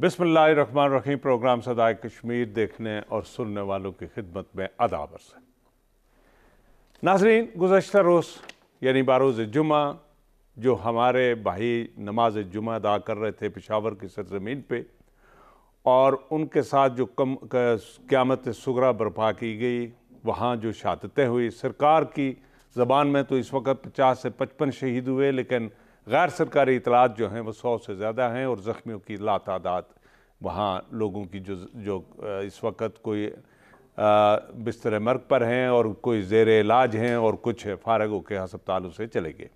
बिस्मिल्लाहिर्रहमानिर्रहीम। प्रोग्राम सदाए कश्मीर देखने और सुनने वालों की खिदमत में आदाब अर्ज़ है। नाज़रीन, गुज़श्ता रोज़ यानी बारोज़ जुमा जो हमारे भाई नमाज जुमा अदा कर रहे थे पेशावर की सरज़मीन पे, और उनके साथ जो क़यामत-ए-सुग़रा बर्पा की गई, वहाँ जो शहादतें हुई, सरकार की ज़बान में तो इस वक्त 50 से 55 शहीद हुए, लेकिन गैर सरकारी इतलात जो हैं वो 100 से ज़्यादा हैं, और ज़ख्मियों की ला तादाद वहाँ लोगों की जो इस वक्त कोई बिस्तर मर्ग पर हैं और कोई ज़ेर इलाज हैं और कुछ फारग होकर हस्पतालों से चले गए।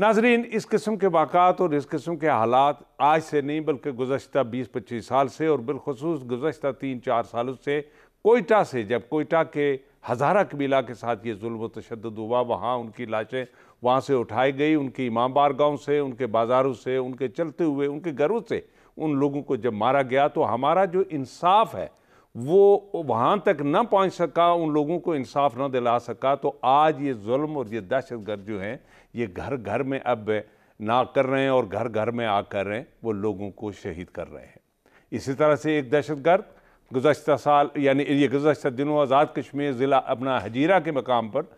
नाजरीन, इस किस्म के वाक़ात और इस किस्म के हालात आज से नहीं बल्कि गुज़श्ता 20-25 साल से, और बिलखसूस गुज़श्ता 3-4 सालों से कोयटा से, जब कोयटा के हज़ारा कबीला के साथ ये जुल्म व तशद्दुद हुआ, वहाँ उनकी लाशें वहाँ से उठाई गई, उनकी इमाम बारगाहों से, उनके बाज़ारों से, उनके चलते हुए उनके घरों से उन लोगों को जब मारा गया, तो हमारा जो इंसाफ है वो वहाँ तक न पहुँच सका, उन लोगों को इंसाफ न दिला सका। तो आज ये जुल्म और ये दहशतगर्द जो हैं ये घर घर में अब ना कर रहे हैं, और घर घर में आ कर रहे हैं, वो लोगों को शहीद कर रहे हैं। इसी तरह से एक दहशतगर्द गुज़श्ता साल यानी ये गुज़श्ता दिनों आज़ाद कश्मीर ज़िला अपना हजीरा के मकाम पर,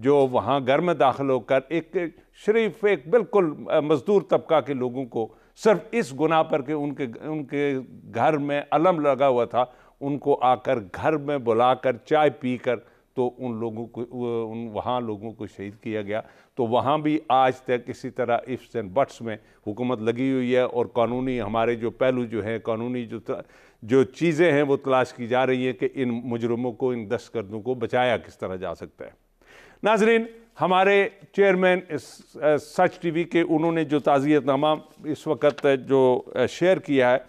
जो वहाँ घर में दाखिल होकर एक शरीफ एक बिल्कुल मज़दूर तबका के लोगों को सिर्फ इस गुनाह पर कि उनके घर में अलम लगा हुआ था, उनको आकर घर में बुलाकर चाय पीकर तो उन लोगों को वहाँ लोगों को शहीद किया गया। तो वहाँ भी आज तक इसी तरह इफ्स एंड बट्स में हुकूमत लगी हुई है, और कानूनी हमारे जो पहलू जो हैं, कानूनी जो चीज़ें हैं वो तलाश की जा रही है कि इन मुजरमों को, इन दहशतगर्दों को बचाया किस तरह जा सकता है। नाजरीन, हमारे चेयरमैन सच टीवी के, उन्होंने जो ताज़ियतनामा इस वक्त जो शेयर किया है,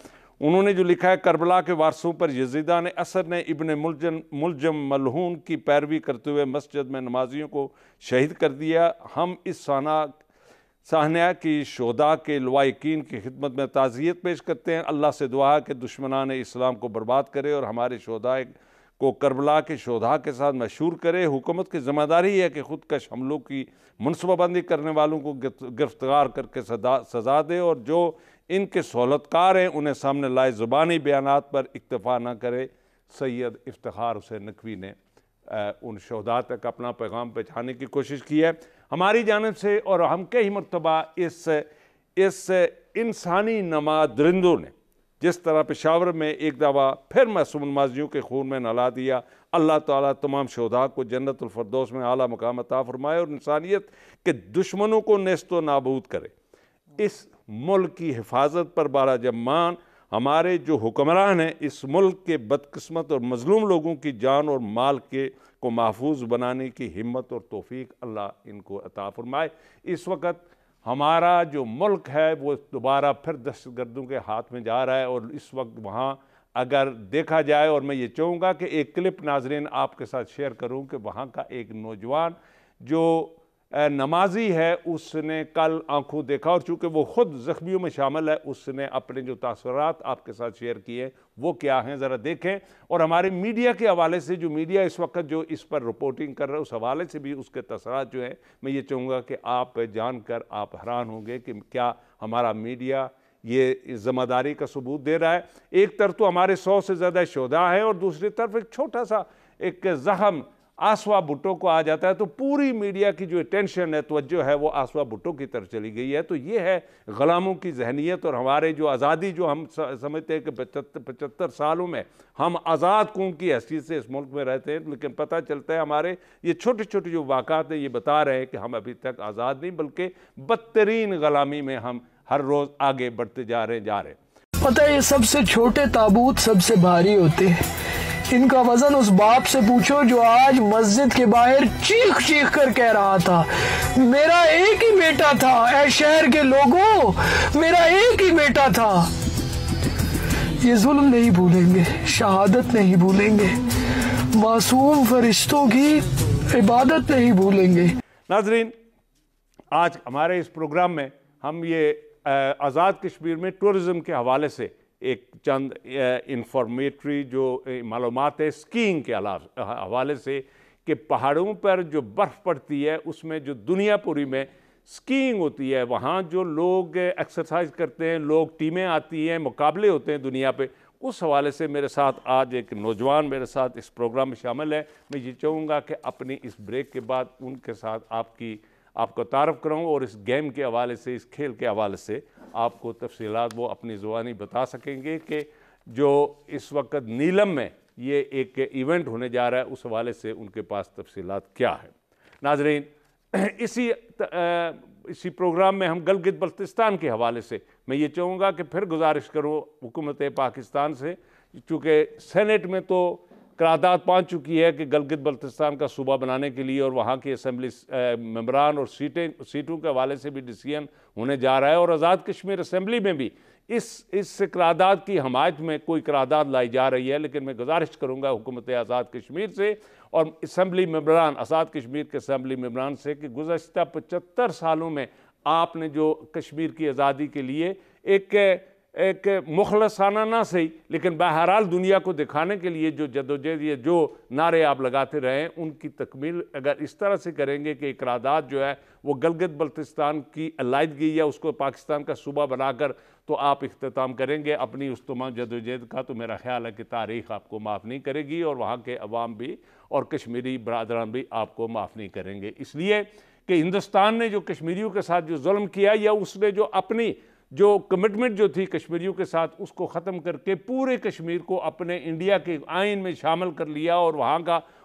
उन्होंने जो लिखा है, करबला के वारसों पर यजीदा ने असर ने इब्न-ए-मुलजम मलहून की पैरवी करते हुए मस्जिद में नमाजियों को शहीद कर दिया। हम इस साहना की शोदा के लवाकिन की खिदमत में ताज़ियत पेश करते हैं। अल्लाह से दुआ है कि दुश्मनान इस्लाम को बर्बाद करे और हमारे शोदा को करबला के शोधा के साथ मशहूर करे। हुकूमत की जिम्मेदारी है कि खुदकश हमलों की मनसूबाबंदी करने वालों को गिरफ्तार करके सजा दे, और जो इनके सहूलतकार हैं उन्हें सामने लाए, ज़ुबानी बयानात पर इक्तफ़ा ना करे। सैयद इफ्तिखार हुसैन नकवी ने उन शहदा तक अपना पैगाम पहुँचाने की कोशिश की है। हमारी जानिब से और हम कई मरतबा इस इंसानी नमा दरिंदों ने जिस तरह पेशावर में एक दवा फिर मासूम नमाजियों के खून में नहला दिया, अल्लाह ताला तमाम शोधा को जन्नतुल फिरदौस में आला मकाम अता फरमाए और इंसानियत के दुश्मनों को नेस्तो नाबूद करे। इस मुल्क की हिफाजत पर बारा जमान हमारे जो हुक्मरान हैं, इस मुल्क के बदकिस्मत और मजलूम लोगों की जान और माल के को महफूज बनाने की हिम्मत और तौफीक अल्लाह इनको अता फरमाए। इस वक्त हमारा जो मुल्क है वो दोबारा फिर दहशतगर्दों के हाथ में जा रहा है, और इस वक्त वहाँ अगर देखा जाए, और मैं ये चाहूँगा कि एक क्लिप नाजरीन आपके साथ शेयर करूँ कि वहाँ का एक नौजवान जो नमाजी है उसने कल आंखों देखा, और चूँकि वो ख़ुद ज़ख्मियों में शामिल है, उसने अपने जो तासुरात आपके साथ शेयर किए वो क्या हैं, ज़रा देखें। और हमारे मीडिया के हवाले से जो मीडिया इस वक्त जो इस पर रिपोर्टिंग कर रहा है, उस हवाले से भी उसके तासुरात जो हैं, मैं ये चाहूँगा कि आप जानकर आप हैरान होंगे कि क्या हमारा मीडिया ये ज़िम्मेदारी का सबूत दे रहा है। एक तरफ तो हमारे 100 से ज़्यादा शोधा हैं, और दूसरी तरफ एक छोटा सा एक ज़ख़म आसवा भुट्टो को आ जाता है, तो पूरी मीडिया की जो अटेंशन है, तवज्जो है, वो आसवा भुट्टो की तरफ चली गई है। तो ये है ग़ुलामों की जहनीत, और हमारे जो आज़ादी जो हम समझते हैं कि 75 सालों में हम आज़ाद कौम की हैसियत से इस मुल्क में रहते हैं, लेकिन पता चलता है हमारे ये छोटे छोटे जो वाक़ात हैं ये बता रहे हैं कि हम अभी तक आज़ाद नहीं बल्कि बदतरीन ग़ुलामी में हम हर रोज़ आगे बढ़ते जा रहे हैं। पता है, ये सबसे छोटे ताबूत सबसे भारी होते हैं, इनका वजन उस बाप से पूछो जो आज मस्जिद के बाहर चीख चीख कर कह रहा था, मेरा एक ही बेटा था, ऐ शहर के लोगों, मेरा एक ही बेटा था। ये जुल्म नहीं भूलेंगे, शहादत नहीं भूलेंगे, मासूम फरिश्तों की इबादत नहीं भूलेंगे। नाजरीन, आज हमारे इस प्रोग्राम में हम ये आज़ाद कश्मीर में टूरिज़्म के हवाले से एक चंद इंफॉर्मेटरी जो मालूमात है स्कीइंग के हवाले से, कि पहाड़ों पर जो बर्फ़ पड़ती है उसमें जो दुनिया पूरी में स्कीइंग होती है, वहाँ जो लोग एक्सरसाइज करते हैं, लोग टीमें आती हैं, मुकाबले होते हैं दुनिया पे। उस हवाले से मेरे साथ आज एक नौजवान मेरे साथ इस प्रोग्राम में शामिल है। मैं ये चाहूँगा कि अपनी इस ब्रेक के बाद उनके साथ आपको तारफ़ कराऊँ और इस गेम के हवाले से, इस खेल के हवाले से आपको तफसीलात वो अपनी ज़ुबानी बता सकेंगे कि जो इस वक्त नीलम में ये एक इवेंट होने जा रहा है उस हवाले से उनके पास तफसीलात क्या है। नाजरीन, इसी प्रोग्राम में हम गिलगित बल्तिस्तान के हवाले से मैं ये चाहूँगा कि फिर गुजारिश करूँ हुकूमत पाकिस्तान से, चूँकि सेनेट में तो करारदाद पहुँच चुकी है कि गिलगित बल्तिस्तान का सूबा बनाने के लिए और वहाँ की असम्बली मेंबरान और सीटों के हवाले से भी डिसीजन होने जा रहा है, और आज़ाद कश्मीर असम्बली में भी इस करारदाद की हमायत में कोई करारदाद लाई जा रही है। लेकिन मैं गुजारिश करूँगा हुकूमत आज़ाद कश्मीर से और असम्बली मेंबरान, आज़ाद कश्मीर के असम्बली मेंबरान से कि गुज़श्ता 75 सालों में आपने जो कश्मीर की आज़ादी के लिए एक एक मुखलसाना ना सही लेकिन बहरहाल दुनिया को दिखाने के लिए जो जदोजहद या जो नारे आप लगाते रहे, उनकी तकमील अगर इस तरह से करेंगे कि इकरारदाद जो है वो गिलगित बल्तिस्तान की अलाइदगी या उसको पाकिस्तान का सूबा बनाकर तो आप इख्तिताम करेंगे अपनी उस तमाम जदोजहद का, तो मेरा ख्याल है कि तारीख़ आपको माफ़ नहीं करेगी और वहाँ के अवाम भी और कश्मीरी बरदरान भी आपको माफ़ नहीं करेंगे। इसलिए कि हिंदुस्तान ने जो कश्मीरियों के साथ जो जुल्म किया या उसने जो अपनी जो कमिटमेंट जो थी कश्मीरियों के साथ उसको ख़त्म करके पूरे कश्मीर को अपने इंडिया के आइन में शामिल कर लिया, और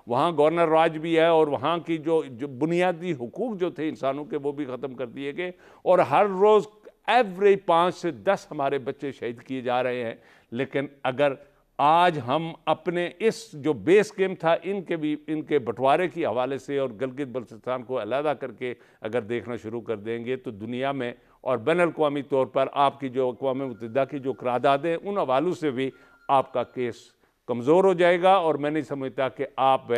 वहाँ गवर्नर राज भी है और वहाँ की जो बुनियादी हुकूक जो थे इंसानों के वो भी ख़त्म कर दिए गए, और हर रोज़ एवरी 5 से 10 हमारे बच्चे शहीद किए जा रहे हैं। लेकिन अगर आज हम अपने इस जो बेस गेम था इनके बंटवारे के हवाले से और गिलगित बल्तिस्तान को अलहदा करके अगर देखना शुरू कर देंगे तो दुनिया में और बैन अल-क़ौमी तौर पर आपकी जो अक़वाम मुत्तहिदा की जो करारदादें उन हवालों से भी आपका केस कमज़ोर हो जाएगा, और मैं नहीं समझता कि आप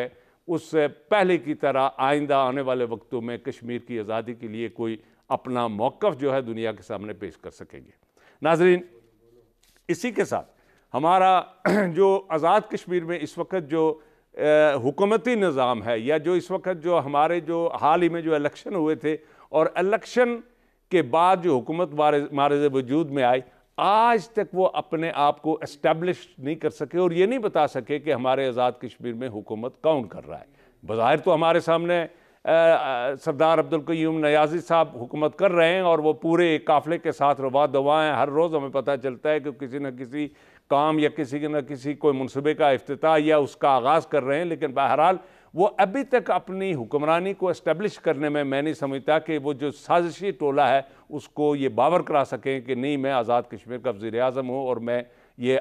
उस पहले की तरह आइंदा आने वाले वक्तों में कश्मीर की आज़ादी के लिए कोई अपना मौक़िफ़ जो है दुनिया के सामने पेश कर सकेंगे। नाजरीन, इसी के साथ हमारा जो आज़ाद कश्मीर में इस वक्त जो हुकूमती निज़ाम है या जो इस वक्त जो हमारे जो हाल ही में जो इलेक्शन हुए थे और इलेक्शन के बाद जो हुकूमत मारज़ वजूद में आई, आज तक वो अपने आप को इस्टेब्लिश नहीं कर सके और ये नहीं बता सके कि हमारे आज़ाद कश्मीर में हुकूमत कौन कर रहा है। बज़ाहिर तो हमारे सामने सरदार अब्दुल क़य्यूम नयाज़ी साहब हुकूमत कर रहे हैं और वो पूरे काफ़िले के साथ रवा दवा हैं, हर रोज़ हमें पता चलता है कि किसी न किसी काम या किसी न किसी कोई मनसूबे का इफ्तिताह या उसका आगाज़ कर रहे हैं। लेकिन बहरहाल वो अभी तक अपनी हुक्मरानी को इस्टेब्लिश करने में मैं नहीं समझता कि वो जो साजिशी टोला है उसको ये बावर करा सकें कि नहीं मैं आज़ाद कश्मीर का वज़ीर आज़म हूँ और मैं ये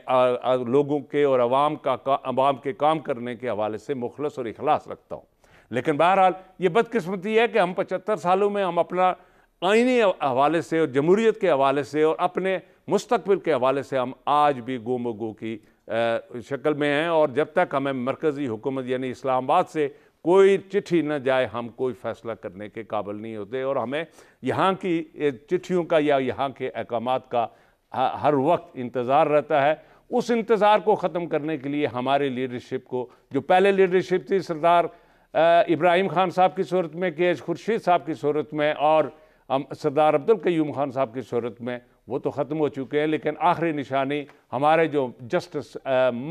लोगों के और अवाम के काम करने के हवाले से मुखलस और इखलास रखता हूँ। लेकिन बहरहाल ये बदकिस्मती है कि हम 75 सालों में हम अपना आइनी हवाले से और जमहूरियत के हवाले से और अपने मुस्तकबिल के हवाले से हम आज भी गोम गो की शक्ल में हैं, और जब तक हमें मरकज़ी हुकूमत यानी इस्लामाबाद से कोई चिट्ठी न जाए हम कोई फ़ैसला करने के काबिल नहीं होते, और हमें यहाँ की चिट्ठियों का या यहाँ के अहकामात का हर वक्त इंतज़ार रहता है। उस इंतज़ार को ख़त्म करने के लिए हमारे लीडरशिप को, जो पहले लीडरशिप थी सरदार इब्राहिम खान साहब की सूरत में, के.एच. खुर्शीद साहब की सूरत में और सरदार अब्दुल क़य्यूम खान साहब की सूरत में, वो तो ख़त्म हो चुके हैं। लेकिन आखिरी निशानी हमारे जो जस्टिस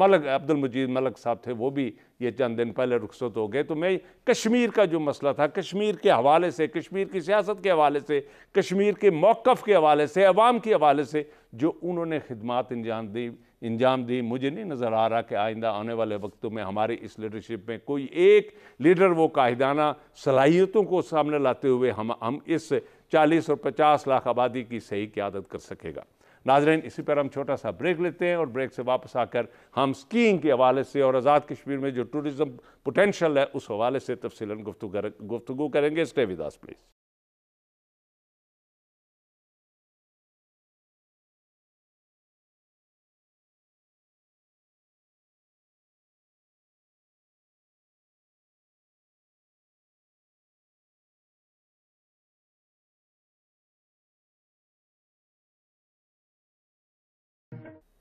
मलिक अब्दुलमजीद मलिक साहब थे वो भी ये चंद दिन पहले रुखसत हो गए। तो मैं कश्मीर का जो मसला था, कश्मीर के हवाले से, कश्मीर की सियासत के हवाले से, कश्मीर के मौक़िफ़ के हवाले से, अवाम के हवाले से जो उन्होंने खिदमत इंजाम दी, मुझे नहीं नज़र आ रहा कि आइंदा आने वाले वक्तों में हमारी इस लीडरशिप में कोई एक लीडर वो काहिदाना सलाहियतों को सामने लाते हुए हम इस 40 और 50 लाख आबादी की सही क़यादत कर सकेगा। नाजरीन, इसी पर हम छोटा सा ब्रेक लेते हैं और ब्रेक से वापस आकर हम स्कीइंग के हवाले से और आज़ाद कश्मीर में जो टूरिज़म पोटेंशल है उस हवाले से तफसीलन गुफ्तगू करेंगे। Stay with us please.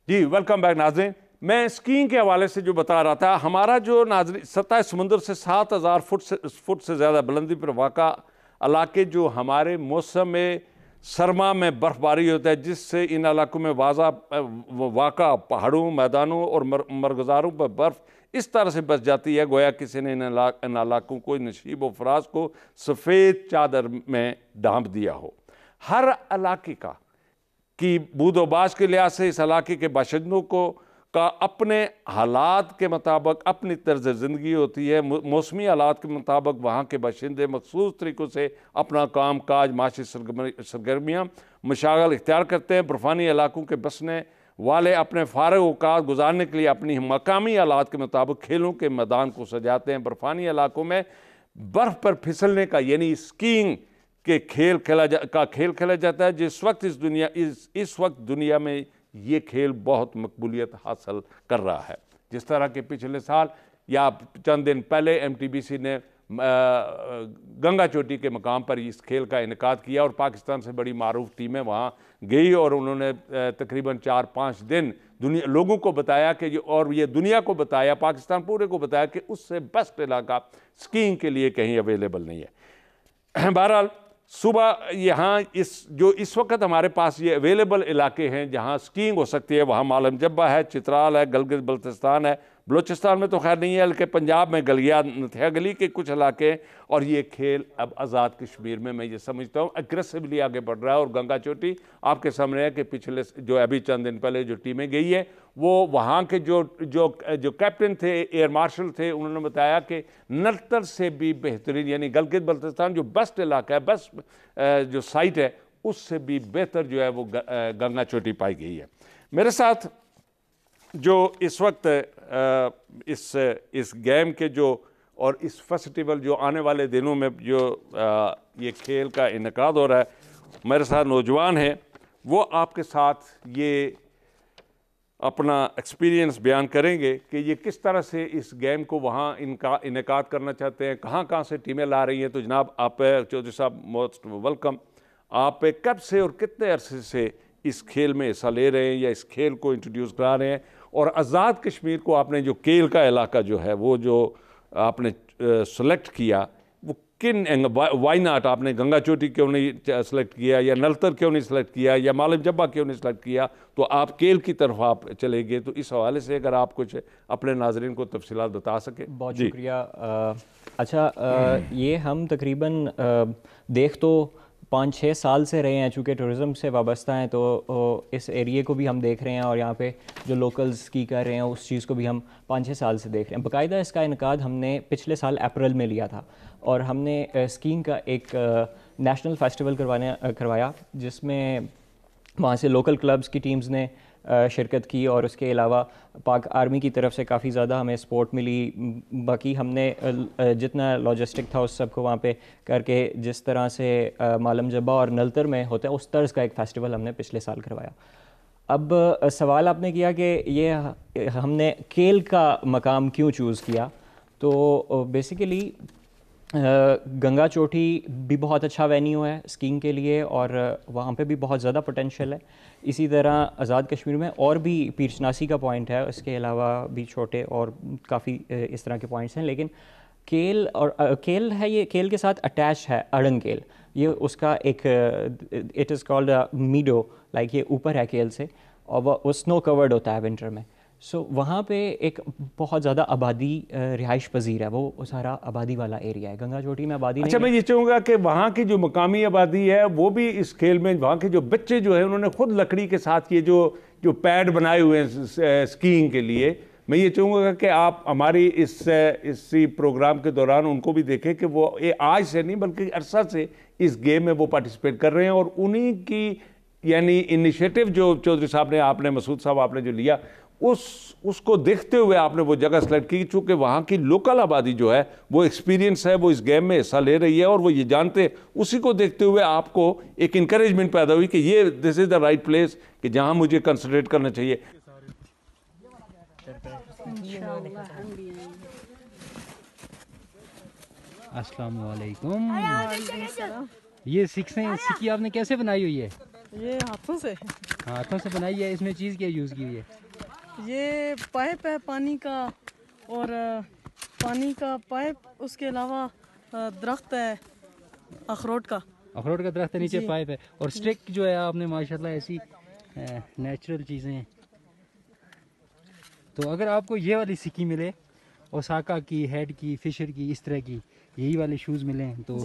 जी वेलकम बैक नाज़रीन, मैं स्कीइंग के हवाले से जो बता रहा था, हमारा जो नाज़रीन सतह समुंदर से 7000 फुट से ज़्यादा बुलंदी पर वाक़ा इलाके जो हमारे मौसम सरमा में बर्फ़बारी होता है, जिससे इन इलाकों में वाक़ा पहाड़ों, मैदानों और मरगजारों पर बर्फ़ इस तरह से बस जाती है गोया किसी ने इन इलाकों को, नशीब व फराज को सफ़ेद चादर में ढांप दिया हो। हर इलाके का की बूदोबाज के लिहाज से इस इलाके के बाशिंदों को का अपने हालात के मुताबिक अपनी तर्ज ज़िंदगी होती है। मौसमी हालात के मुताबिक वहाँ के बाशिंदे मखसूस तरीक़ों से अपना काम काज, माशी सरगर्मियाँ, मशागल इख्तियार करते हैं। बर्फ़ानी इलाकों के बसने वाले अपने फारग औकात गुजारने के लिए अपनी मकामी हालात के मुताबिक खेलों के मैदान को सजाते हैं। बर्फ़ानी इलाकों में बर्फ़ पर फिसलने का यानी स्कीइंग के खेल खेला जाता है, जिस वक्त इस वक्त दुनिया में ये खेल बहुत मकबूलियत हासिल कर रहा है। जिस तरह के पिछले साल या चंद दिन पहले MTBC ने गंगा चोटी के मकाम पर इस खेल का इनकाद किया और पाकिस्तान से बड़ी मारूफ टीमें वहाँ गई और उन्होंने तकरीबन 4-5 दिन लोगों को बताया कि और ये दुनिया को बताया, पाकिस्तान पूरे को बताया कि उससे बेस्ट इलाका स्कीइंग के लिए कहीं अवेलेबल नहीं है। बहरहाल सुबह यहाँ इस वक्त हमारे पास ये अवेलेबल इलाके हैं जहाँ स्कीइंग हो सकती है, वहाँ मालम जब्बा है, चित्राल है, गिलगित-बल्तिस्तान है, बलूचिस्तान में तो खैर नहीं है, बल्कि पंजाब में नथिया गली के कुछ इलाके हैं। और ये खेल अब आज़ाद कश्मीर में मैं ये समझता हूँ अग्रेसिवली आगे बढ़ रहा है। और गंगा चोटी आपके सामने है कि पिछले जो अभी चंद दिन पहले जो टीमें गई है वो वहाँ के जो जो जो कैप्टन थे, एयर मार्शल थे, उन्होंने बताया कि नलतर से भी बेहतरीन यानी गिलगित बल्तिस्तान जो बेस्ट इलाका है, बेस्ट जो साइट है, उससे भी बेहतर जो है वो गंगा चोटी पाई गई है। मेरे साथ जो इस वक्त इस गेम के जो और इस फेस्टिवल जो आने वाले दिनों में जो ये खेल का इनकाद हो रहा है, मेरे साथ नौजवान हैं, वो आपके साथ ये अपना एक्सपीरियंस बयान करेंगे कि ये किस तरह से इस गेम को वहाँ इनका इनकाद करना चाहते हैं, कहाँ कहाँ से टीमें ला रही हैं। तो जनाब आप चौधरी साहब मोस्ट वेलकम, आप कब से और कितने अरसे से इस खेल में हिस्सा ले रहे हैं या इस खेल को इंट्रोड्यूस करा रहे हैं, और आज़ाद कश्मीर को आपने जो केल का इलाका जो है वो जो आपने सेलेक्ट किया वो किन वाई नाट, आपने गंगा चोटी क्यों नहीं सेलेक्ट किया या नलतर क्यों नहीं सेलेक्ट किया या मालम जब्बा क्यों नहीं सेलेक्ट किया, तो आप केल की तरफ आप चले गए। तो इस हवाले से अगर आप कुछ अपने नाजरीन को तफसीलात बता सकें। बहुत शुक्रिया। अच्छा ये हम तकरीबन देख तो 5-6 साल से रहे हैं, चूँकि टूरिज़म से वाबस्ता हैं, तो इस एरिए को भी हम देख रहे हैं और यहाँ पे जो लोकल्स की कर रहे हैं उस चीज़ को भी हम 5-6 साल से देख रहे हैं। बाकायदा इसका इनकाद हमने पिछले साल अप्रैल में लिया था और हमने स्कीइंग का एक नेशनल फेस्टिवल करवाया जिसमें वहाँ से लोकल क्लब्स की टीम्स ने शिरकत की और उसके अलावा पाक आर्मी की तरफ से काफ़ी ज़्यादा हमें सपोर्ट मिली। बाकी हमने जितना लॉजिस्टिक था उस सब को वहाँ पे करके, जिस तरह से मालम जब्बा और नलतर में होता है उस तर्ज का एक फ़ेस्टिवल हमने पिछले साल करवाया। अब सवाल आपने किया कि ये हमने केल का मकाम क्यों चूज़ किया, तो बेसिकली गंगा चोटी भी बहुत अच्छा वेन्यू है स्कीइंग के लिए और वहाँ पे भी बहुत ज़्यादा पोटेंशियल है। इसी तरह आज़ाद कश्मीर में और भी पीरशनासी का पॉइंट है, इसके अलावा भी छोटे और काफ़ी इस तरह के पॉइंट्स हैं। लेकिन केल और केल है, ये केल के साथ अटैच है अड़ंग केल, ये उसका एक it is called meadow, like ये ऊपर है केल से और वह स्नो कवर्ड होता है विंटर में। सो वहाँ पे एक बहुत ज़्यादा आबादी रिहाइश पजीर है, वो सारा आबादी वाला एरिया है। गंगा चोटी में आबादी अच्छा नहीं। मैं ये चाहूँगा कि वहाँ की जो मकामी आबादी है वो भी इस खेल में, वहाँ के जो बच्चे जो है उन्होंने खुद लकड़ी के साथ ये जो पैड बनाए हुए हैं स्कीइंग के लिए। मैं ये चाहूँगा कि आप हमारी इसी प्रोग्राम के दौरान उनको भी देखें कि वो आज से नहीं बल्कि अरसा से इस गेम में वो पार्टिसिपेट कर रहे हैं और उन्हीं की यानी इनिशिएटिव जो चौधरी साहब ने, आपने मसूद साहब आपने जो लिया उसको देखते हुए आपने वो जगह सेलेक्ट की, चूँकि वहाँ की लोकल आबादी जो है वो एक्सपीरियंस है, वो इस गेम में हिस्सा ले रही है और वो ये जानते हैं। उसी को देखते हुए आपको एक इंकरेजमेंट पैदा हुई कि ये this is the right place कि जहाँ मुझे कंसंट्रेट करना चाहिए। अस्सलामु अलैकुम। ये सिक्की आपने कैसे बनाई हुई है? ये हाथों से बनाई है। इसमें चीज़ क्या यूज़ की हुई है? ये पाइप है पानी का, और पानी का पाइप, उसके अलावा दरख्त है अखरोट का दरख्त नीचे पाइप है और स्टिक जो है आपने माशाल्लाह ऐसी नेचुरल चीज़ें हैं। तो अगर आपको ये वाली सिक्की मिले ओसाका की, हेड की, फिशर की, इस तरह की यही वाले शूज़ मिले तो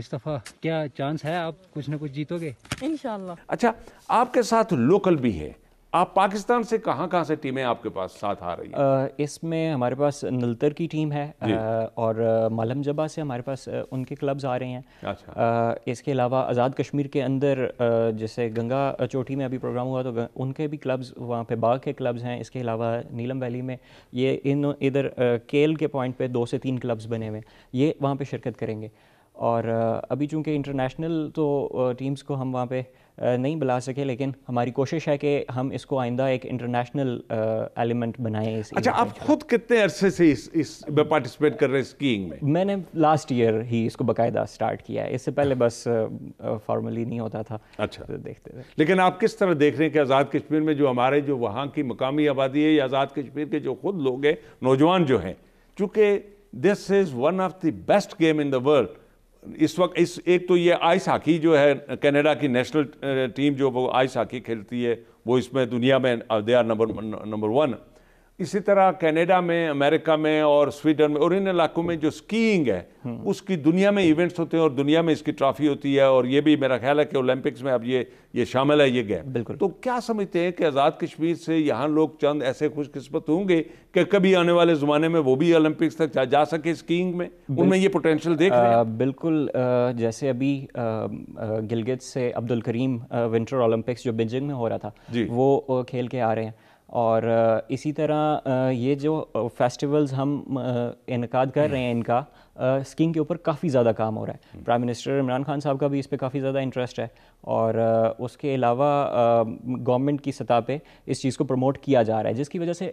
इस दफ़ा क्या चांस है आप कुछ ना कुछ जीतोगे इंशाल्लाह। अच्छा, आपके साथ लोकल भी है, आप पाकिस्तान से कहाँ से टीमें आपके पास साथ आ रही हैं? इसमें हमारे पास नलतर की टीम है और मालम जब्बा से हमारे पास उनके क्लब्स आ रहे हैं। अच्छा। इसके अलावा आज़ाद कश्मीर के अंदर जैसे गंगा चोटी में अभी प्रोग्राम हुआ तो उनके भी क्लब्स वहाँ पे, बाग के क्लब्स हैं। इसके अलावा नीलम वैली में ये इन इधर केल के पॉइंट पर 2 से 3 क्लब्स बने हुए, ये वहाँ पर शिरकत करेंगे। और अभी चूँकि इंटरनेशनल तो टीम्स को हम वहाँ पे नहीं बुला सके, लेकिन हमारी कोशिश है कि हम इसको आइंदा एक इंटरनेशनल एलिमेंट बनाएं। अच्छा, आप खुद कितने अरसे से इस में पार्टिसिपेट कर रहे हैं स्कीइंग में? मैंने लास्ट ईयर ही इसको बाकायदा स्टार्ट किया है, इससे पहले बस फॉर्मली नहीं होता था। अच्छा, तो देखते थे। लेकिन आप किस तरह देख रहे हैं कि आज़ाद कश्मीर में जो हमारे जो वहाँ की मकामी आबादी है या आज़ाद कश्मीर के जो खुद लोग हैं, नौजवान जो हैं, चूँकि this is one of the best game in the world इस वक्त। इस एक तो ये आइस हॉकी जो है, कनाडा की नेशनल टीम जो वो आइस हॉकी खेलती है वो इसमें दुनिया में दे आर नंबर 1। इसी तरह कनाडा में, अमेरिका में और स्वीडन में और इन इलाकों में जो स्कीइंग है उसकी दुनिया में इवेंट्स होते हैं और दुनिया में इसकी ट्रॉफी होती है और ये भी मेरा ख्याल है कि ओलंपिक्स में अब ये शामिल है ये गेम। बिल्कुल। तो क्या समझते हैं कि आज़ाद कश्मीर से यहाँ लोग चंद ऐसे खुशकिस्मत होंगे कि कभी आने वाले ज़माने में वो भी ओलंपिक्स तक जा सके स्कीइंग में, उनमें ये पोटेंशियल देख रहे हैं? बिल्कुल। जैसे अभी गिलगित से अब्दुल करीम विंटर ओलंपिक्स जो बीजिंग में हो रहा था वो खेल के आ रहे हैं। और इसी तरह ये जो फेस्टिवल्स हम इनकाद कर रहे हैं, इनका स्कीइंग के ऊपर काफ़ी ज़्यादा काम हो रहा है। प्राइम मिनिस्टर इमरान खान साहब का भी इस पे काफ़ी ज़्यादा इंटरेस्ट है और उसके अलावा गवर्नमेंट की सतह पे इस चीज़ को प्रमोट किया जा रहा है, जिसकी वजह से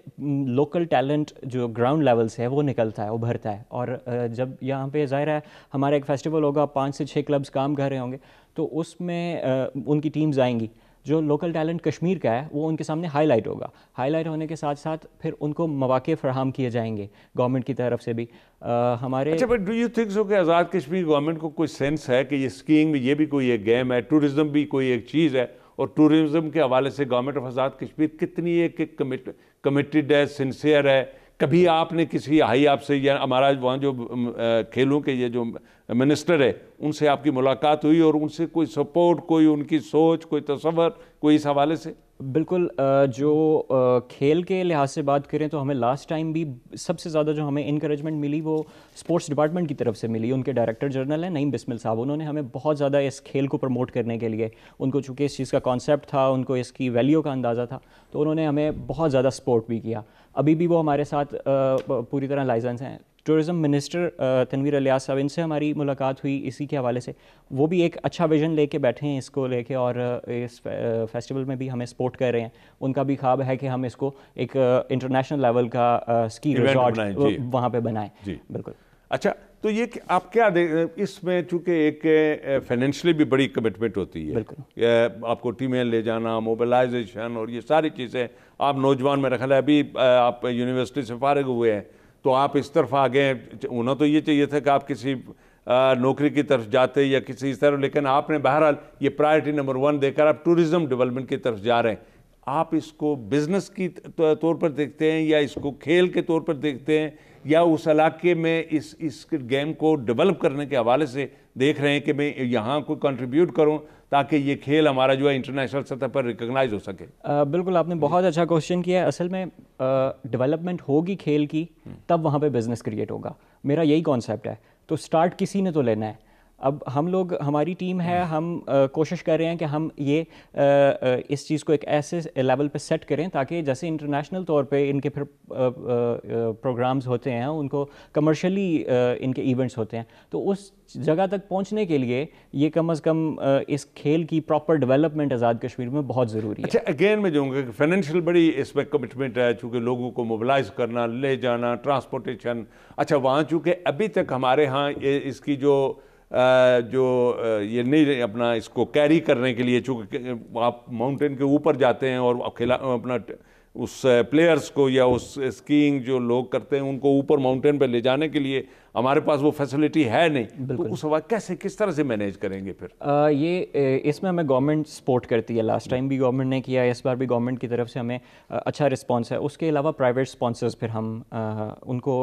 लोकल टैलेंट जो ग्राउंड लेवल से है वो निकलता है, उभरता है। और जब यहाँ पे ज़ाहिर है हमारा एक फेस्टिवल होगा, 5 से 6 क्लब्स काम कर रहे होंगे तो उसमें उनकी टीम्स आएंगी, जो लोकल टैलेंट कश्मीर का है वो उनके सामने हाईलाइट होगा। हाईलाइट होने के साथ साथ फिर उनको मौके फराहम किए जाएंगे गवर्नमेंट की तरफ से भी। हमारे अच्छा, but do you think so कि आज़ाद कश्मीर गवर्नमेंट को कोई सेंस है कि ये स्कीइंग में ये भी कोई एक गेम है, टूरिज़म भी कोई एक चीज़ है और टूरिज़म के हवाले से गवर्नमेंट ऑफ आज़ाद कश्मीर कितनी एक कमिटेड है, सिंसियर है? कभी आपने किसी हाई आप से या हमारा वहाँ जो खेलों के ये जो मिनिस्टर है उनसे आपकी मुलाकात हुई और उनसे कोई सपोर्ट, कोई उनकी सोच, कोई तस्वर, कोई इस हवाले से? बिल्कुल। जो खेल के लिहाज से बात करें तो हमें लास्ट टाइम भी सबसे ज़्यादा जो हमें इनकरेजमेंट मिली वो स्पोर्ट्स डिपार्टमेंट की तरफ से मिली। उनके डायरेक्टर जनरल हैं नईम बिस्मिल साहब, उन्होंने हमें बहुत ज़्यादा इस खेल को प्रमोट करने के लिए, उनको चूँकि इस चीज़ का कॉन्सेप्ट था, उनको इसकी वैल्यू का अंदाज़ा था, तो उन्होंने हमें बहुत ज़्यादा सपोर्ट भी किया। अभी भी वो हमारे साथ पूरी तरह लाइसेंस हैं। टूरिज़म मिनिस्टर तनवीर अलियास साहब, इनसे हमारी मुलाकात हुई इसी के हवाले से, वो भी एक अच्छा विजन लेके बैठे हैं इसको लेके और इस फेस्टिवल में भी हमें सपोर्ट कर रहे हैं। उनका भी ख्वाब है कि हम इसको एक इंटरनेशनल लेवल का स्की रिजॉर्ट वहाँ पे बनाएं। बिल्कुल। अच्छा, तो ये कि आप क्या इसमें चूँकि एक फाइनेंशली भी बड़ी कमिटमेंट होती है, बिल्कुल, आपको टीमें ले जाना, मोबिलाइजेशन और ये सारी चीज़ें, आप नौजवान में रखा है, अभी आप यूनिवर्सिटी से फारिग हुए हैं तो आप इस तरफ आ गए। उन्हें तो ये चाहिए था कि आप किसी नौकरी की तरफ जाते या किसी इस तरफ, लेकिन आपने बहरहाल ये प्रायोरिटी नंबर 1 देकर आप टूरिज़म डेवलपमेंट की तरफ जा रहे हैं। आप इसको बिज़नेस की तौर पर देखते हैं या इसको खेल के तौर पर देखते हैं या उस इलाके में इस गेम को डेवलप करने के हवाले से देख रहे हैं कि मैं यहाँ को कंट्रीब्यूट करूँ ताकि ये खेल हमारा जो है इंटरनेशनल सतह पर रिकॉग्नाइज हो सके? बिल्कुल, आपने बहुत अच्छा क्वेश्चन किया है। असल में डेवलपमेंट होगी खेल की तब वहाँ पे बिजनेस क्रिएट होगा, मेरा यही कॉन्सेप्ट है। तो स्टार्ट किसी ने तो लेना है। अब हम लोग, हमारी टीम है, हम कोशिश कर रहे हैं कि हम ये इस चीज़ को एक ऐसे लेवल पे सेट करें ताकि जैसे इंटरनेशनल तौर पे इनके फिर प्रोग्राम्स होते हैं, उनको कमर्शियली इनके इवेंट्स होते हैं, तो उस जगह तक पहुंचने के लिए ये कम से कम इस खेल की प्रॉपर डेवलपमेंट आज़ाद कश्मीर में बहुत ज़रूरी है। अच्छा, अगेन मैं जाऊँगा कि फाइनेंशियल बड़ी इसमें कमिटमेंट है, चूँकि लोगों को मोबिलाइज करना, ले जाना, ट्रांसपोर्टेशन। अच्छा, वहाँ चूँकि अभी तक हमारे यहाँ इसकी जो ये नहीं अपना इसको कैरी करने के लिए, चूँकि आप माउंटेन के ऊपर जाते हैं और खिला अपना उस प्लेयर्स को या उस स्कीइंग जो लोग करते हैं उनको ऊपर माउंटेन पर ले जाने के लिए हमारे पास वो फैसिलिटी है नहीं, तो उस वक्त कैसे किस तरह से मैनेज करेंगे फिर? ये इसमें हमें गवर्नमेंट सपोर्ट करती है, लास्ट टाइम भी गवर्नमेंट ने किया, इस बार भी गवर्नमेंट की तरफ से हमें अच्छा रिस्पांस है। उसके अलावा प्राइवेट स्पॉन्सर्स फिर हम उनको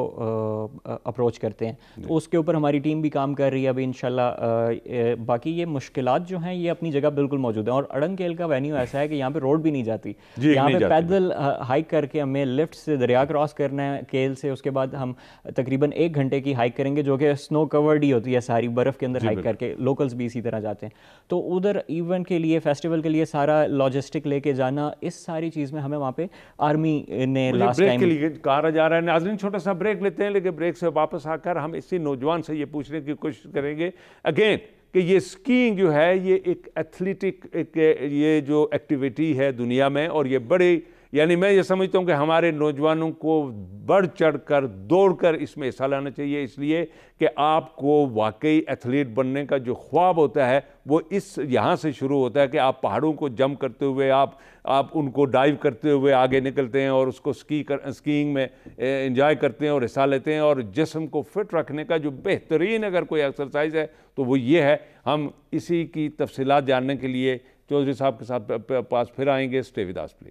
अप्रोच करते हैं, तो उसके ऊपर हमारी टीम भी काम कर रही है अभी इंशाल्लाह। बाकी ये मुश्किलात जो हैं ये अपनी जगह बिल्कुल मौजूद है, और अड़ंगकेल का वेन्यू ऐसा है कि यहाँ पे रोड भी नहीं जाती, यहाँ पे पैदल हाइक करके हमें लिफ्ट से दरिया क्रॉस करना है केल से, उसके बाद हम तकरीबन 1 घंटे की हाइक करेंगे जो कि स्नो कवर्ड ही होती है सारी, बर्फ़ के अंदर हाइक करके। लोकल्स भी इसी तरह जाते हैं, तो उधर इवेंट के लिए फेस्टिवल के लिए सारा लॉजिस्टिक लेके जाना, इस सारी चीज़ में हमें वहाँ पे आर्मी ने लास्ट टाइम के लिए कहा जा रहा है। नाज़रीन छोटा सा ब्रेक लेते हैं, लेकिन ब्रेक से वापस आकर हम इसी नौजवान से ये पूछने की कोशिश करेंगे अगेन कि ये स्कीइंग जो है ये एक एथलेटिक ये जो एक्टिविटी है दुनिया में, और ये बड़े यानी मैं ये समझता हूँ कि हमारे नौजवानों को बढ़ चढ़कर दौड़कर इसमें हिस्सा लेना चाहिए, इसलिए कि आपको वाकई एथलीट बनने का जो ख्वाब होता है वो इस यहाँ से शुरू होता है कि आप पहाड़ों को जंप करते हुए आप उनको डाइव करते हुए आगे निकलते हैं और उसको स्कीइंग में एंजॉय करते हैं और हिस्सा लेते हैं। और जिस्म को फिट रखने का जो बेहतरीन अगर कोई एक्सरसाइज है तो वो ये है। हम इसी की तफसीलात जानने के लिए चौधरी साहब के साथ पास फिर आएँगे। Stay with us please.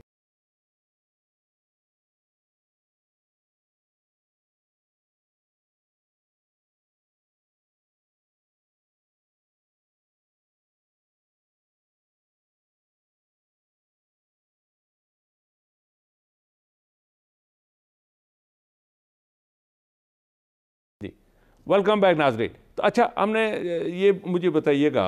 Welcome back नाजरीन। तो अच्छा, हमने ये मुझे बताइएगा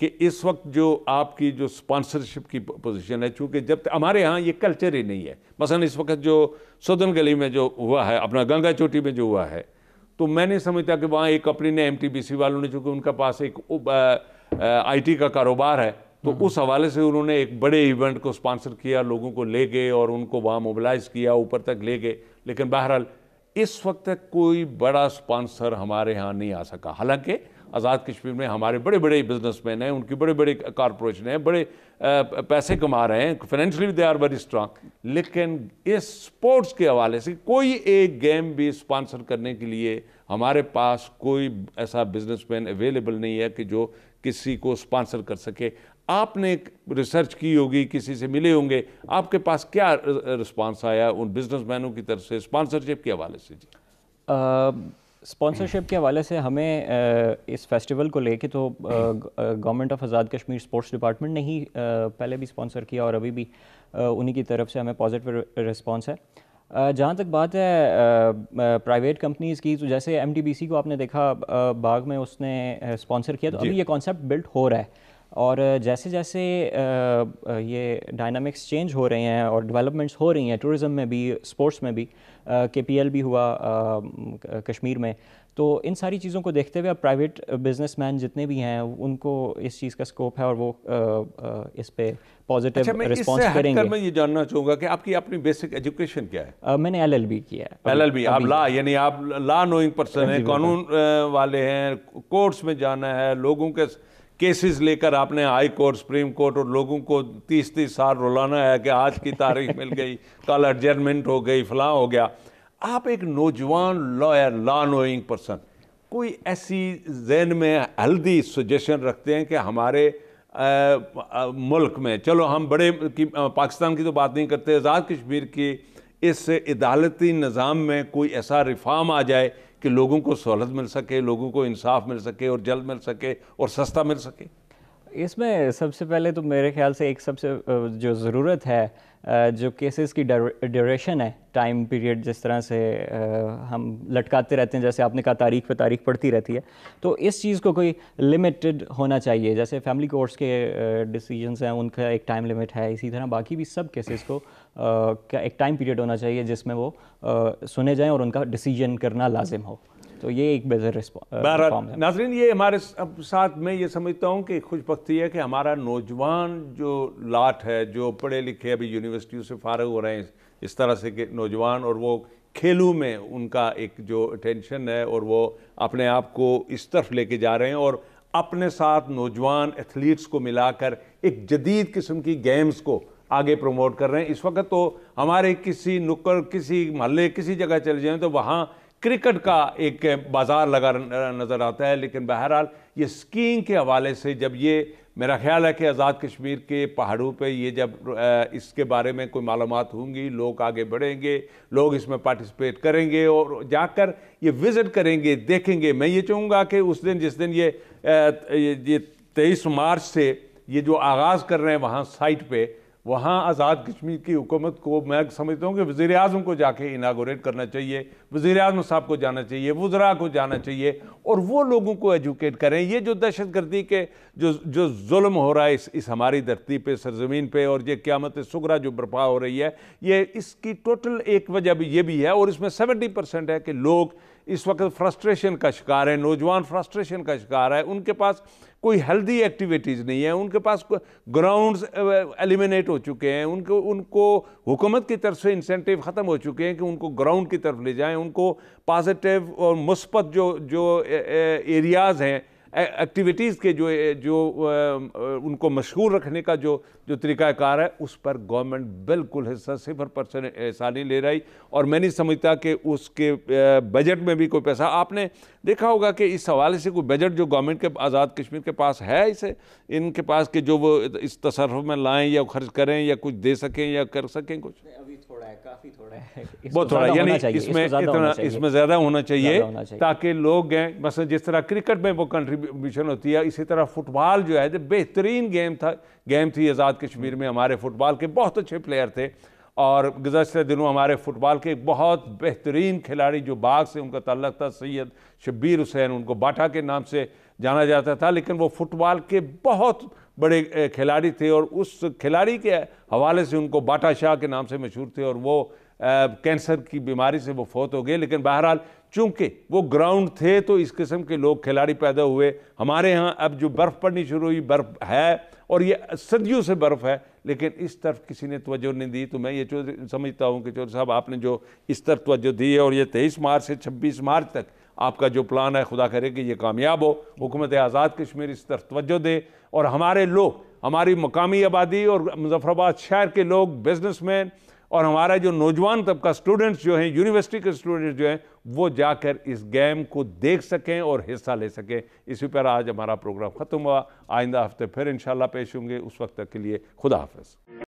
कि इस वक्त जो आपकी जो स्पॉन्सरशिप की पोजीशन है, चूँकि जब हमारे यहाँ ये कल्चर ही नहीं है, मसलन इस वक्त जो सदन गली में जो हुआ है, अपना गंगा चोटी में जो हुआ है, तो मैंने समझता कि वहाँ एक कंपनी ने MTBC वालों ने, चूँकि उनका पास एक IT का कारोबार है, तो उस हवाले से उन्होंने एक बड़े इवेंट को स्पॉन्सर किया, लोगों को ले गए और उनको वहाँ मोबिलाइज किया, ऊपर तक ले गए। लेकिन बहरहाल इस वक्त तक कोई बड़ा स्पॉन्सर हमारे यहाँ नहीं आ सका। हालांकि आज़ाद कश्मीर में हमारे बड़े बड़े बिजनेसमैन हैं, उनकी बड़े बड़े कॉरपोरेशन हैं, बड़े पैसे कमा रहे हैं, financially they are very strong, लेकिन इस स्पोर्ट्स के हवाले से कोई एक गेम भी स्पॉन्सर करने के लिए हमारे पास कोई ऐसा बिजनेसमैन अवेलेबल नहीं है कि जो किसी को स्पॉन्सर कर सके। आपने रिसर्च की होगी, किसी से मिले होंगे, आपके पास क्या रिस्पांस आया उन बिजनेसमैनों की तरफ से स्पॉन्सरशिप के हवाले से? जी, स्पॉन्सरशिप के हवाले से हमें इस फेस्टिवल को लेके तो government of Azad Kashmir sports department ने ही पहले भी स्पॉन्सर किया और अभी भी उन्हीं की तरफ से हमें पॉजिटिव रिस्पांस है। जहाँ तक बात है प्राइवेट कंपनीज़ की, तो जैसे MTBC को आपने देखा बाग में उसने स्पॉन्सर किया, तो अभी ये कॉन्सेप्ट बिल्ट हो रहा है और जैसे जैसे ये डायनामिक्स चेंज हो रहे हैं और डेवलपमेंट्स हो रही हैं टूरिज़म में भी, स्पोर्ट्स में भी, KPL भी हुआ कश्मीर में, तो इन सारी चीज़ों को देखते हुए अब प्राइवेट बिजनेसमैन जितने भी हैं उनको इस चीज़ का स्कोप है और वो इस पे पॉजिटिव रिस्पांस करेंगे। मैं ये जानना चाहूँगा कि आपकी अपनी बेसिक एजुकेशन क्या है? मैंने LLB किया है। LLB, आप लॉ, यानी आप लॉ नोइंग पर्सन हैं, कानून वाले हैं, कोर्ट्स में जाना है, लोगों के केसेस लेकर आपने हाई कोर्ट, सुप्रीम कोर्ट और लोगों को 30-30 साल रुलाना है कि आज की तारीख मिल गई, कल एडजस्टमेंट हो गई, फलां हो गया। आप एक नौजवान लॉयर, लॉ नोइंग पर्सन, कोई ऐसी जहन में हेल्दी सजेशन रखते हैं कि हमारे मुल्क में, चलो हम बड़े पाकिस्तान की तो बात नहीं करते, आज़ाद कश्मीर की इस अदालती निज़ाम में कोई ऐसा रिफॉर्म आ जाए कि लोगों को सहूलत मिल सके, लोगों को इंसाफ मिल सके और जल्द मिल सके और सस्ता मिल सके? इसमें सबसे पहले तो मेरे ख्याल से एक सबसे जो ज़रूरत है, जो केसेस की ड्यूरेशन है, टाइम पीरियड जिस तरह से हम लटकाते रहते हैं, जैसे आपने कहा तारीख पे तारीख पड़ती रहती है, तो इस चीज़ को कोई लिमिटेड होना चाहिए। जैसे फैमिली कोर्ट्स के डिसीजंस हैं, उनका एक टाइम लिमिट है, इसी तरह बाकी भी सब केसेस को का एक टाइम पीरियड होना चाहिए जिसमें वो सुने जाएँ और उनका डिसीजन करना लाजिम हो। तो ये एक बेहतर रिस्पॉन्स है। नाजरीन, ये हमारे साथ में ये समझता हूँ कि खुशबख्ती है कि हमारा नौजवान जो लाट है, जो पढ़े लिखे अभी यूनिवर्सिटियों से फारग हो रहे हैं इस तरह से के नौजवान, और वो खेलों में उनका एक जो अटेंशन है और वो अपने आप को इस तरफ लेके जा रहे हैं, और अपने साथ नौजवान एथलीट्स को मिलाकर एक जदीद किस्म की गेम्स को आगे प्रमोट कर रहे हैं। इस वक्त तो हमारे किसी नुक्कड़, किसी महल्ले, किसी जगह चले जाएँ तो वहाँ क्रिकेट का एक बाज़ार लगा नज़र आता है। लेकिन बहरहाल ये स्कीइंग के हवाले से जब ये मेरा ख्याल है कि आज़ाद कश्मीर के पहाड़ों पे ये जब इसके बारे में कोई मालूमात होंगी, लोग आगे बढ़ेंगे, लोग इसमें पार्टिसिपेट करेंगे और जाकर ये विज़िट करेंगे, देखेंगे। मैं ये चाहूँगा कि उस दिन जिस दिन ये 23 मार्च से ये जो आगाज़ कर रहे हैं वहाँ साइट पर, वहाँ आज़ाद कश्मीर की हुकूमत को मैं समझता हूँ कि वज़ीर आज़म को जाके इनागोरेट करना चाहिए, वज़ीर आज़म साहब को जाना चाहिए, वज़रा को जाना चाहिए और वो लोगों को एजुकेट करें। ये जो दहशतगर्दी के जो जुल्म हो रहा है इस हमारी धरती पे, सरजमीन पे, और ये क़यामत-ए-सुग़रा जो बर्पा हो रही है, ये इसकी टोटल एक वजह ये भी है। और इसमें 70% है कि लोग इस वक्त फ्रस्ट्रेशन का शिकार है, नौजवान फ्रस्ट्रेशन का शिकार है, उनके पास कोई हेल्दी एक्टिविटीज़ नहीं है, उनके पास ग्राउंड्स एलिमिनेट हो चुके हैं, उनको हुकूमत की तरफ से इंसेंटिव ख़त्म हो चुके हैं कि उनको ग्राउंड की तरफ ले जाएं, उनको पॉजिटिव और मुस्बत जो एरियाज़ हैं एक्टिविटीज़ के जो उनको मशहूर रखने का जो तरीक़ाकार है उस पर गवर्नमेंट बिल्कुल 0% हिस्सा नहीं ले रही। और मैं नहीं समझता कि उसके बजट में भी कोई पैसा, आपने देखा होगा कि इस हवाले से कोई बजट जो गवर्नमेंट के आज़ाद कश्मीर के पास है, इसे इनके पास कि जो वो इस तसर्रुफ़ में लाएँ या खर्च करें या कुछ दे सकें या कर सकें कुछ। अभी थोड़ा है, काफ़ी थोड़ा है, बहुत थोड़ा, यानी इसमें ज़्यादा होना चाहिए ताकि लोग हैं। मसलन जिस तरह क्रिकेट में वो कंट्रीब्यूशन होती है, इसी तरह फुटबॉल जो है बेहतरीन गेम थी आज़ाद कश्मीर में। हमारे फुटबॉल के बहुत अच्छे प्लेयर थे और गुज़श्ता दिनों हमारे फुटबॉल के एक बहुत बेहतरीन खिलाड़ी जो बाग से उनका ताल्लुक़ था, सैयद शब्बीर हुसैन, उनको बाटा के नाम से जाना जाता था, लेकिन वो फुटबॉल के बहुत बड़े खिलाड़ी थे और उस खिलाड़ी के हवाले से उनको बाटा शाह के नाम से मशहूर थे और वो कैंसर की बीमारी से वो फौत हो गए। लेकिन बहरहाल चूँकि वो ग्राउंड थे तो इस किस्म के लोग खिलाड़ी पैदा हुए। हमारे यहाँ अब जो बर्फ़ पड़नी शुरू हुई, बर्फ़ है और ये सदियों से बर्फ़ है, लेकिन इस तरफ किसी ने तवज्जो नहीं दी। तो मैं ये समझता हूँ कि चौधरी साहब आपने जो इस तरफ तवज्जो दी है और ये 23 मार्च से 26 मार्च तक आपका जो प्लान है, खुदा करे कि ये कामयाब हो, हुकूमत आज़ाद कश्मीर इस तरफ तवज्जो दे और हमारे लोग, हमारी मकामी आबादी और मुजफ्फराबाद शहर के लोग, बिजनेसमैन और हमारा जो नौजवान तबका, स्टूडेंट्स जो हैं, यूनिवर्सिटी के स्टूडेंट्स जो हैं, वो जाकर इस गेम को देख सकें और हिस्सा ले सकें। इसी पर आज हमारा प्रोग्राम ख़त्म हुआ। आइंदा हफ्ते फिर इंशाल्लाह पेश होंगे। उस वक्त तक के लिए खुदा हाफ़िज़।